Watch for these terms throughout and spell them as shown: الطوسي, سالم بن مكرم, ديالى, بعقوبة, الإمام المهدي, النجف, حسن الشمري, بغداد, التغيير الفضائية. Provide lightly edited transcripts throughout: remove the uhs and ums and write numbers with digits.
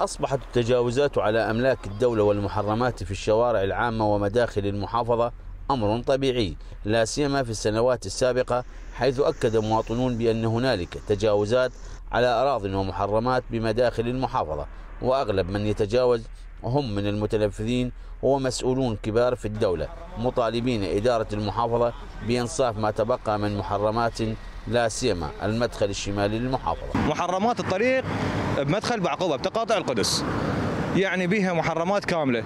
أصبحت التجاوزات على أملاك الدولة والمحرمات في الشوارع العامة ومداخل المحافظة أمر طبيعي، لا سيما في السنوات السابقة، حيث أكد مواطنون بأن هنالك تجاوزات على أراضٍ ومحرمات بمداخل المحافظة، وأغلب من يتجاوز هم من المتنفذين ومسؤولون كبار في الدولة، مطالبين إدارة المحافظة بإنصاف ما تبقى من محرمات، لا سيما المدخل الشمالي للمحافظة. محرمات الطريق بمدخل بعقوبة بتقاطع القدس، يعني بها محرمات كاملة،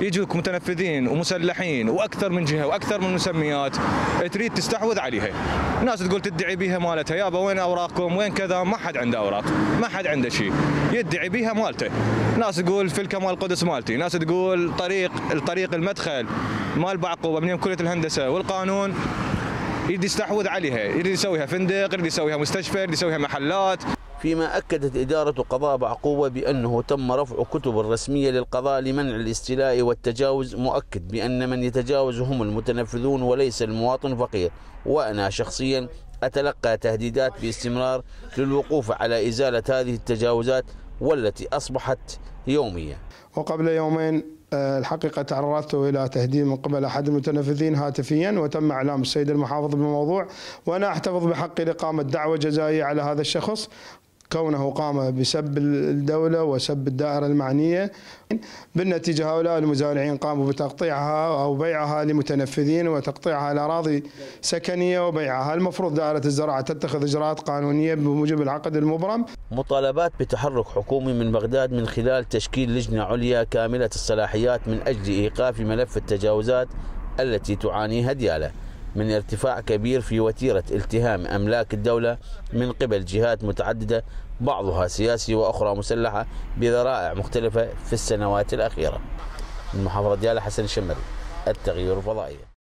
يجوك متنفذين ومسلحين واكثر من جهه واكثر من مسميات تريد تستحوذ عليها. ناس تقول تدعي بيها مالتها، يابا وين اوراقكم؟ وين كذا؟ ما حد عنده اوراق، ما حد عنده شيء، يدعي بيها مالته. ناس تقول فلكه مال القدس مالتي، ناس تقول الطريق المدخل مال بعقوبه من يوم كليه الهندسه والقانون يريد يستحوذ عليها، يريد يسويها فندق، يريد يسويها مستشفى، يريد يسويها محلات. فيما أكدت إدارة قضاء بعقوبة بأنه تم رفع كتب رسمية للقضاء لمنع الاستيلاء والتجاوز، مؤكد بأن من يتجاوز هم المتنفذون وليس المواطن فقير. وأنا شخصيا أتلقى تهديدات باستمرار للوقوف على إزالة هذه التجاوزات والتي أصبحت يومية. وقبل يومين الحقيقة تعرضت إلى تهديد من قبل أحد المتنفذين هاتفيا، وتم إعلام السيد المحافظ بالموضوع، وأنا أحتفظ بحقي لإقامة دعوى جزائية على هذا الشخص كونه قام بسب الدولة وسب الدائرة المعنية. بالنتيجة هؤلاء المزارعين قاموا بتقطيعها أو بيعها لمتنفذين وتقطيعها لأراضي سكنية وبيعها. المفروض دائرة الزراعة تتخذ إجراءات قانونية بموجب العقد المبرم. مطالبات بتحرك حكومي من بغداد من خلال تشكيل لجنة عليا كاملة الصلاحيات من أجل إيقاف ملف التجاوزات التي تعانيها ديالى من ارتفاع كبير في وتيرة التهام أملاك الدولة من قبل جهات متعددة، بعضها سياسي وأخرى مسلحة، بذرائع مختلفة في السنوات الأخيرة. من محافظة ديالى، حسن الشمري، التغيير الفضائية.